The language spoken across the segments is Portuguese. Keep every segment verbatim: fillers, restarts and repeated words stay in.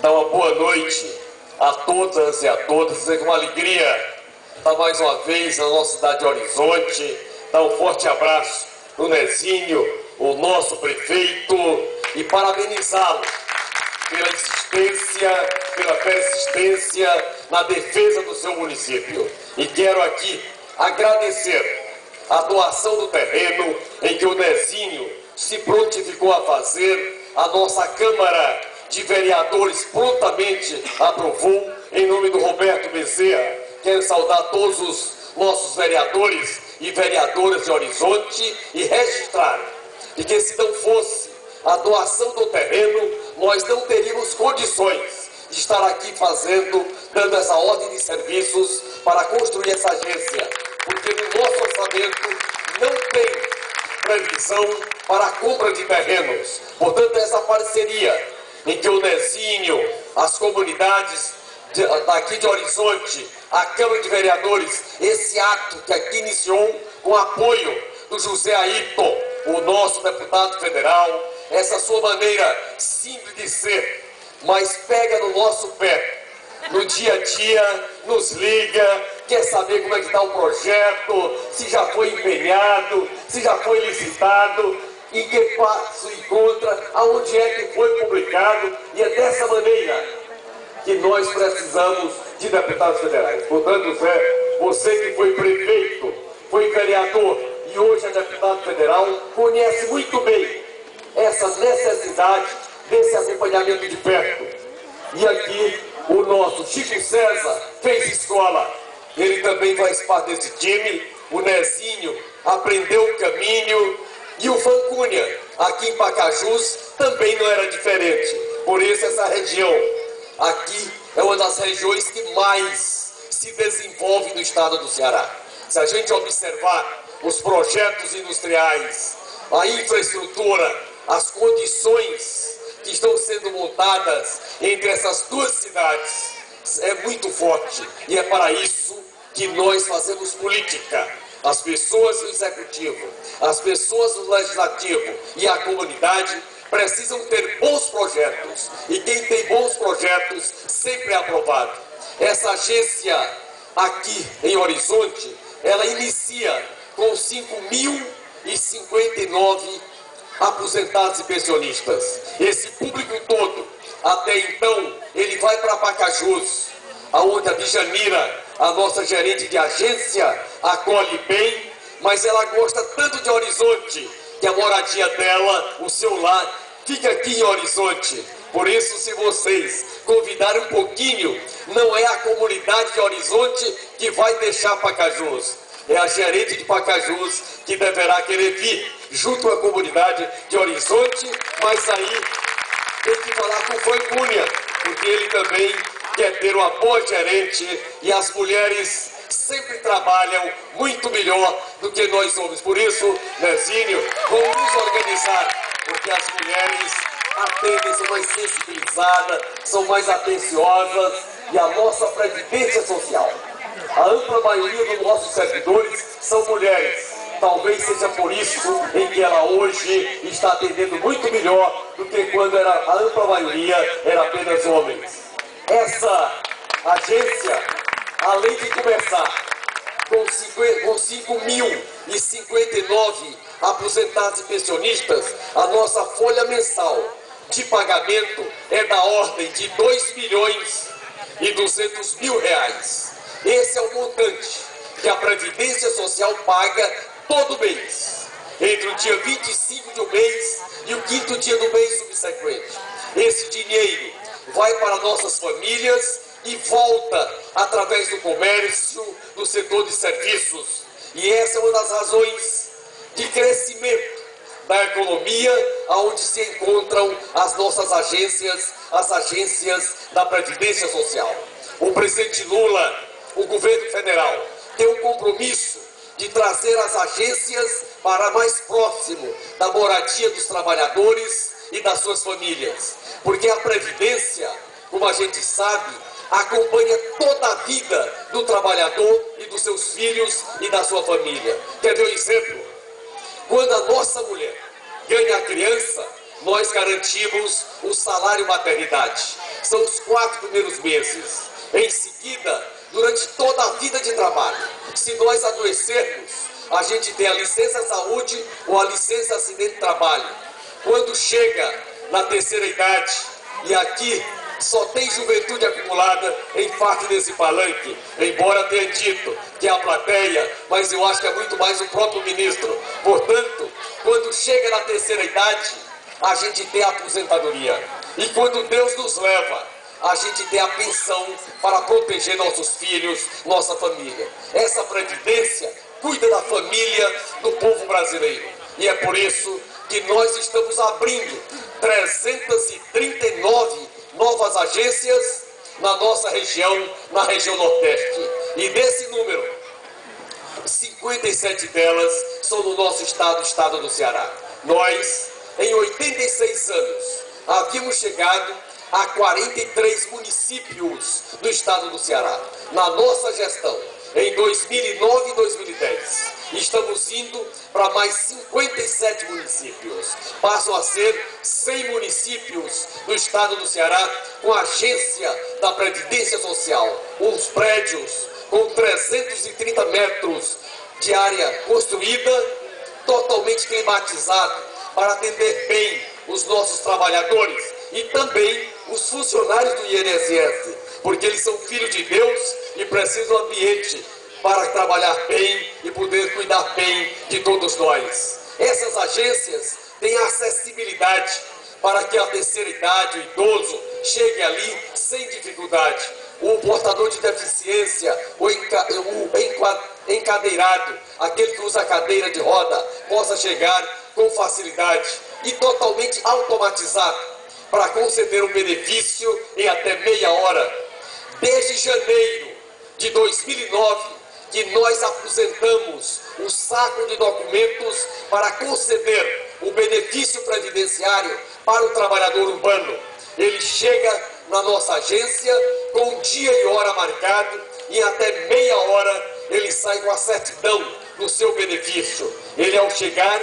Então, uma boa noite a todas e a todos. Seja uma alegria estar mais uma vez na nossa cidade de Horizonte. Dá um forte abraço no Nezinho, o nosso prefeito, e parabenizá-lo pela insistência, pela persistência na defesa do seu município. E quero aqui agradecer a doação do terreno em que o Nezinho se prontificou a fazer. A nossa Câmara de Vereadores prontamente aprovou, em nome do Roberto Bezerra. Quero saudar todos os nossos vereadores e vereadoras de Horizonte e registrar de que, se não fosse a doação do terreno, nós não teríamos condições de estar aqui fazendo, dando essa ordem de serviços para construir essa agência, porque no nosso orçamento não tem previsão para a compra de terrenos. Portanto, essa parceria em que o Nezinho, as comunidades de, daqui de Horizonte, a Câmara de Vereadores, esse ato que aqui iniciou com o apoio do José Ailton, o nosso deputado federal, essa sua maneira simples de ser, mas pega no nosso pé, no dia a dia, nos liga, quer saber como é que está o projeto, se já foi empenhado, se já foi licitado, em que passo encontra, aonde é que foi publicado, e é dessa maneira que nós precisamos de deputados federais. Portanto, Zé, você que foi prefeito, foi vereador e hoje é deputado federal, conhece muito bem essa necessidade desse acompanhamento de perto. E aqui o nosso Chico César fez escola, ele também faz parte desse time. O Nezinho aprendeu o caminho e o Frank Cunha, aqui em Pacajus, também não era diferente. Por isso, essa região aqui é uma das regiões que mais se desenvolve no estado do Ceará. Se a gente observar os projetos industriais, a infraestrutura, as condições que estão sendo montadas entre essas duas cidades, é muito forte. E é para isso que nós fazemos política. As pessoas do executivo, as pessoas do legislativo e a comunidade precisam ter bons projetos. E quem tem bons projetos sempre é aprovado. Essa agência aqui em Horizonte, ela inicia com cinco mil e cinquenta e nove aposentados e pensionistas. Esse público todo, até então, ele vai para Pacajus, aonde a Dijanira, a nossa gerente de agência, acolhe bem, mas ela gosta tanto de Horizonte que a moradia dela, o seu lar, fica aqui em Horizonte. Por isso, se vocês convidarem um pouquinho, não é a comunidade de Horizonte que vai deixar Pacajus, é a gerente de Pacajus que deverá querer vir junto à comunidade de Horizonte, mas aí tem que falar com o Frank Cunha, porque ele também quer ter uma boa gerente, e as mulheres sempre trabalham muito melhor do que nós homens. Por isso, Nezinho, vamos nos organizar, porque as mulheres atendem, são mais sensibilizadas, são mais atenciosas, e a nossa Previdência Social, a ampla maioria dos nossos servidores são mulheres. Talvez seja por isso em que ela hoje está atendendo muito melhor do que quando era, a ampla maioria era apenas homens. Essa agência, além de começar com cinco mil e cinquenta e nove aposentados e pensionistas, a nossa folha mensal de pagamento é da ordem de dois milhões e duzentos mil reais. Esse é o montante que a Previdência Social paga todo mês, entre o dia vinte e cinco de um mês e o quinto dia do mês subsequente. Esse dinheiro vai para nossas famílias e volta através do comércio, do setor de serviços. E essa é uma das razões de crescimento da economia, onde se encontram as nossas agências, as agências da Previdência Social. O presidente Lula, o governo federal, tem um compromisso de trazer as agências para mais próximo da moradia dos trabalhadores e das suas famílias. Porque a Previdência, como a gente sabe, acompanha toda a vida do trabalhador e dos seus filhos e da sua família. Quer ver um exemplo? Quando a nossa mulher ganha a criança, nós garantimos o salário maternidade. são os quatro primeiros meses. Em seguida, durante toda a vida de trabalho, se nós adoecermos, a gente tem a licença saúde ou a licença acidente de trabalho. Quando chega na terceira idade, e aqui só tem juventude acumulada em parte desse palanque, embora tenha dito que é a plateia, mas eu acho que é muito mais o próprio ministro. Portanto, quando chega na terceira idade, a gente tem a aposentadoria. E quando Deus nos leva, a gente tem a pensão para proteger nossos filhos, nossa família. Essa Previdência cuida da família do povo brasileiro. E é por isso que nós estamos abrindo trezentas e trinta e nove novas agências na nossa região, na região Nordeste. E desse número, cinquenta e sete delas são no nosso estado, estado do Ceará. Nós, em oitenta e seis anos, havíamos chegado a quarenta e três municípios do estado do Ceará. Na nossa gestão, em dois mil e nove e dois mil e dez, estamos indo para mais cinquenta e sete municípios. Passam a ser cem municípios do estado do Ceará com a agência da Previdência Social. Os prédios com trezentos e trinta metros de área construída, totalmente climatizado, para atender bem os nossos trabalhadores e também os funcionários do I N S S, porque eles são filhos de Deus e precisam do ambiente para trabalhar bem e poder cuidar bem de todos nós. Essas agências têm acessibilidade para que a terceira idade, o idoso, chegue ali sem dificuldade. O portador de deficiência, o encadeirado, aquele que usa cadeira de roda, possa chegar com facilidade e totalmente automatizado para conceder um benefício em até meia hora. Desde janeiro de dois mil e nove, que nós apresentamos o saco de documentos para conceder o benefício previdenciário para o trabalhador urbano. Ele chega na nossa agência com o dia e hora marcado e em até meia hora ele sai com a certidão do seu benefício. Ele, ao chegar,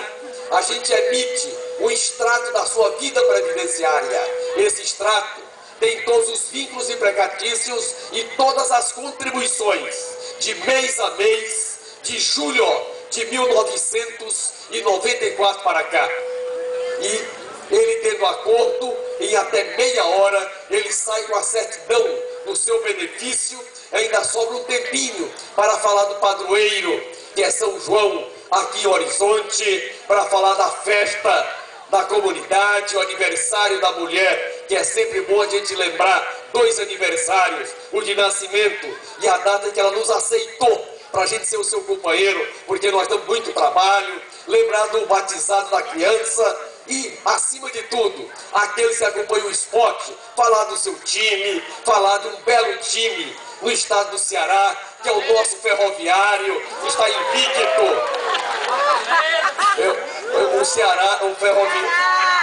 a gente emite o extrato da sua vida previdenciária. Esse extrato tem todos os vínculos empregatícios e todas as contribuições de mês a mês, de julho de mil novecentos e noventa e quatro para cá. E ele, tendo acordo, em até meia hora ele sai com a certidão do seu benefício. Ainda sobra um tempinho para falar do padroeiro, que é São João, aqui em Horizonte, para falar da festa da comunidade, o aniversário da mulher, que é sempre bom a gente lembrar dois aniversários, o de nascimento e a data que ela nos aceitou para a gente ser o seu companheiro, porque nós temos muito trabalho, lembrar do batizado da criança e, acima de tudo, aqueles que acompanham o esporte, falar do seu time, falar de um belo time no estado do Ceará, que é o nosso Ferroviário, que está invicto. O Ceará, o, ferrovi...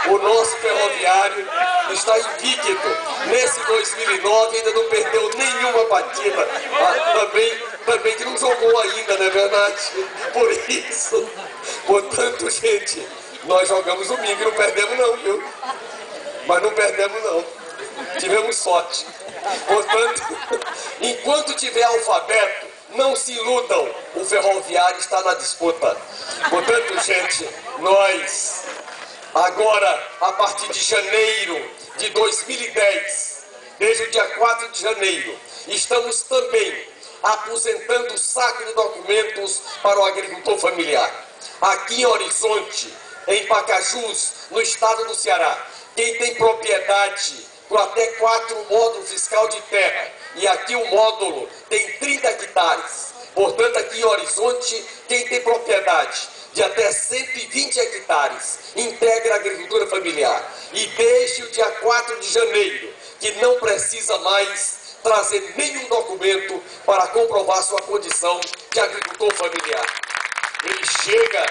o nosso Ferroviário está invicto. Nesse dois mil e nove ainda não perdeu nenhuma partida. Ah, também, também que não jogou ainda, não é verdade? Por isso, portanto, gente, nós jogamos domingo e não perdemos não, viu? Mas não perdemos não. Tivemos sorte. Portanto, enquanto tiver alfabeto, não se iludam, o Ferroviário está na disputa. Portanto, gente, nós, agora, a partir de janeiro de dois mil e dez, desde o dia quatro de janeiro, estamos também aposentando o saco de documentos para o agricultor familiar. Aqui em Horizonte, em Pacajus, no estado do Ceará, quem tem propriedade com até quatro módulos fiscal de terra, e aqui o módulo tem trinta hectares. Portanto, aqui em Horizonte, quem tem propriedade de até cento e vinte hectares integra a agricultura familiar. E desde o dia quatro de janeiro, que não precisa mais trazer nenhum documento para comprovar sua condição de agricultor familiar. Ele chega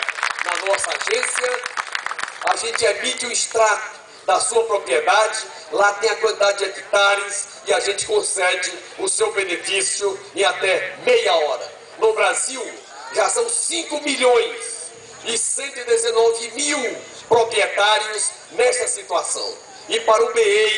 na nossa agência, a gente emite um extrato da sua propriedade, lá tem a quantidade de hectares e a gente concede o seu benefício em até meia hora. No Brasil, já são cinco milhões e cento e dezenove mil proprietários nessa situação. E para o B E I